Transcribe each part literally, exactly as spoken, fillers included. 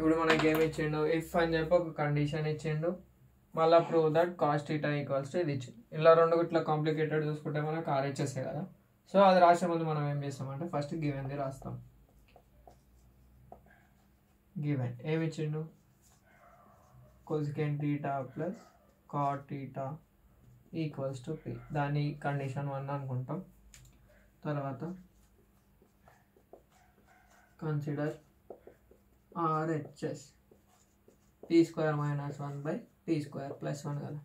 ఇప్పుడు మనకి ఏమ ఇచ్చిండు ఇఫ్ అని చెప్పి ఒక కండిషన్ ఇచ్చిండు మళ్ళీ prove that cos theta equals to ఇది ఇచ్చిండు. ఇలా రెండు ఇట్లా కాంప్లికేటెడ్ చూసుకుంటే మనకు ఆర్హెచ్ఎస్ కదా. సో అది రాసే ముందు మనం ఏం చేస్తామంటే ఫస్ట్ గివెన్ది రాస్తాం. గివెన్ ఏమి ఇచ్చిండు cosecant theta plus cot theta equals to P, దాని కండిషన్ వన్ అనుకుంటాం. తర్వాత consider RHS T square minus one by T square plus one కదా.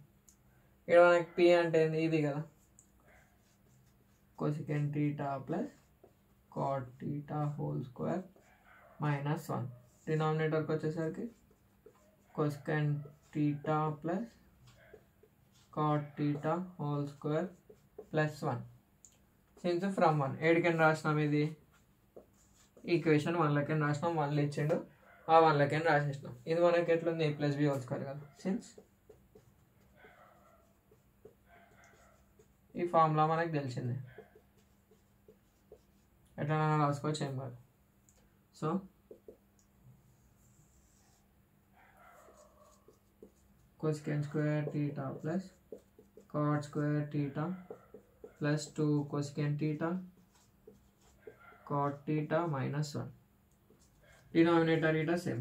ఇక్కడ మనకి పి అంటే ఇది కదా cosecant theta plus cot theta whole square minus one. డినామినేటర్కి వచ్చేసరికి cosecant theta plus cot theta whole square plus one since from one एडकन रासना इक्वेशन वन लकन रासना वन इच्छे आ वन लकन रासेसा इध मन के प्लस बी होल स्क्वायर कदा सिंस फार्मुला मन तेजे एटना रासम का. So cosecant square theta plus cot square theta plus two cosecant theta cot theta minus one. Denominator इटा सेम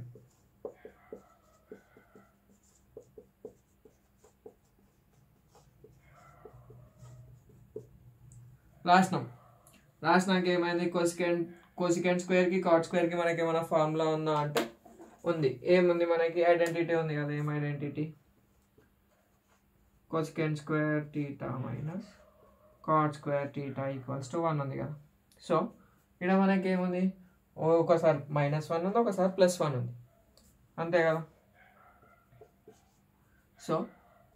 रासना रासना के मैं कोसेकेंट कोसेकेंट स्क्वायर की कॉट स्क्वायर की मन के फार्मुला उन्ना अंटे उंदी एमुंदी मन की आइडेंटिटी उंदी कदा एम identity cosecant square theta minus cot square theta equals to one उंदी कदा. सो इड़ा मन के एमुंदी ओकसार माइनस वन उंदी ओकसार प्लस वन उंदी अंते कदा. सो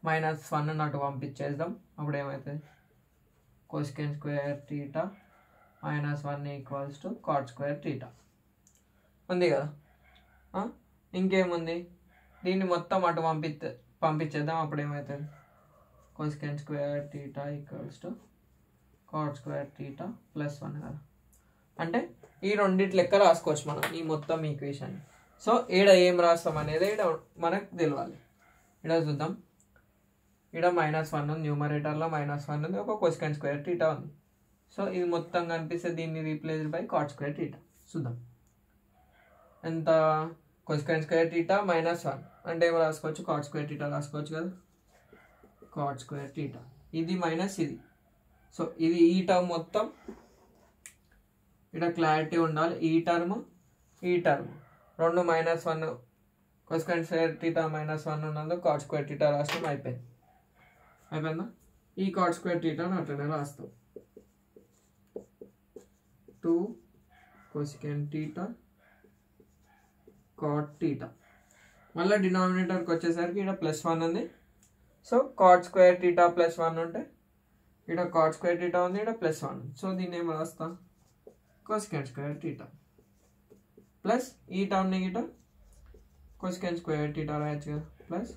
माइनस वन नु अटु पंपिंचेद्दाम अप्पुडु एमैतदि cosecant square theta minus one equals to cot square theta उंदी कदा. इंकेमुंदी दीन्नि मोत्तं अटु पंपि पंपिंचेद्दाम अप्पुडु एमैतदि cosecant square theta equals to cot square theta plus one कदा. అంటే ఈ రెండిటి లెక్క రాసుకోవచ్చు మనం ఈ మొత్తం ఈక్వేషన్. సో ఏడ ఏం రాస్తాం అనేది ఏడ మనకు తెలియాలి. ఏడ చూద్దాం ఏడ మైనస్ వన్ ఉంది న్యూమరేటర్లో మైనస్ వన్ ఉంది ఒక కోసెకంట్ స్క్వేర్ థీటా ఉంది. సో ఇది మొత్తం కనిపిస్తే దీన్ని replace by cot square theta చూద్దాం. ఎంత cosecant square theta minus one అంటే ఏం రాసుకోవచ్చు కాట్ స్క్వేర్ థీటా రాసుకోవచ్చు కదా కాట్ స్క్వేర్ థీటా ఇది మైనస్ ఇది. సో ఇది ఈ టర్మ్ మొత్తం ఇక్కడ క్లారిటీ ఉండాలి. ఈ టర్మ్ ఈ టర్మ్ రెండు minus one cosecant square theta minus one ఉన్నందుకు కాట్ స్క్వేర్ థీటా రాస్తాం అయిపోయింది అయిపోయిందా. ఈ కాట్ స్క్వేర్ థీటాను అట్లనే రాస్తాం two cosecant theta cot theta మళ్ళీ డినామినేటర్కి వచ్చేసరికి ఇక్కడ ప్లస్ వన్ ఉంది. So cot square theta plus one ఉంటే ఇక్కడ కాట్ స్క్వేర్ థీటా ఉంది ఇక్కడ ప్లస్ వన్. సో దీన్ని ఏం రాస్తా कोसेकेंट स्क्वायर थीटा प्लस ई टर्म ने गिटा कोसेकेंट स्क्वायर थीटा रायचु plus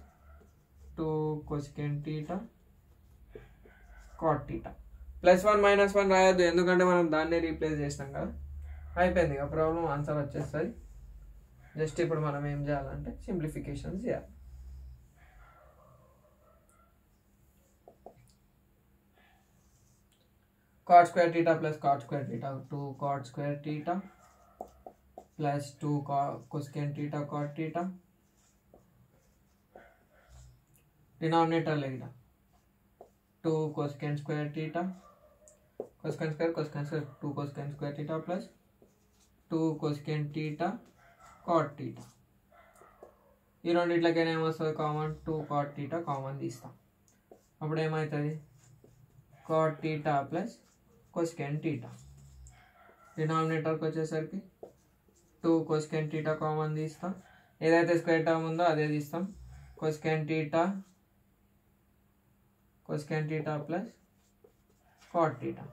two cosecant theta cot theta plus one minus one रायद्दु एंदुकंटे मनं दान्ने रीप्लेस चेसाम कदा अयिपोयिंदि कदा प्रॉब्लम आंसर वच्चेसरि. जस्ट इप्पुडु मनं एम चेयालंटे सिंप्लिफिकेशन्स चेयाలి. cot square theta plus cot square theta two cot square theta plus two cosecant theta cot theta denominator लगेगा two cosecant square theta cosecant square cosecant square two cosecant square theta plus two cosecant theta cot theta ये रोंड इट लगेगा ना हमारे common two cot theta common दिस्ता अपने हमारे तरी cot theta plus cosecant theta denominator को వచ్చేసరికి टू कोसेकेंट थीटा कॉमन తీస్తాం ఏదైతే స్క్వేర్ టర్మ్ ఉందో అదే తీస్తాం cosecant theta cosecant theta plus cot theta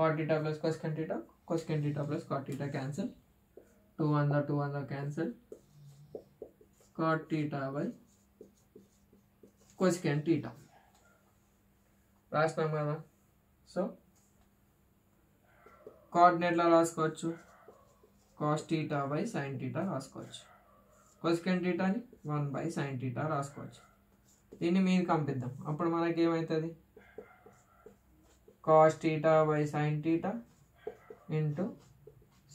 cot theta plus cosecant theta cosecant theta plus cot theta cancel two अंदर two अंदर cancel cot theta by cosecant theta రాస్తాం కదా. So కోఆర్డినేట్ల రాసుకోవచ్చు cos theta by sin theta రాసుకోవచ్చు. cosecant theta ని one by sin theta రాసుకోవచ్చు. దీన్ని mean కంపిద్దాం. అప్పుడు మనకి ఏమవుతుంది? cos theta by sin theta into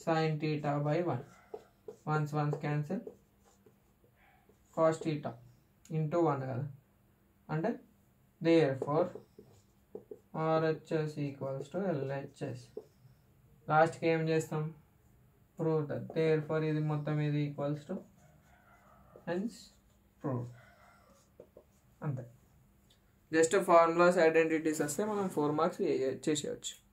sin theta by one. Once once cancel. cos theta into one కదా. అంటే therefore R H S equals to L H S. Last के एम चेस्ताम प्रूव दैट देयरफॉर इदि मोत्तम इदि इक्वल्स टू हेंस प्रूव अंते just formulas identities वस्ते मनम फोर मार्क्स चेसेयोచ్చు.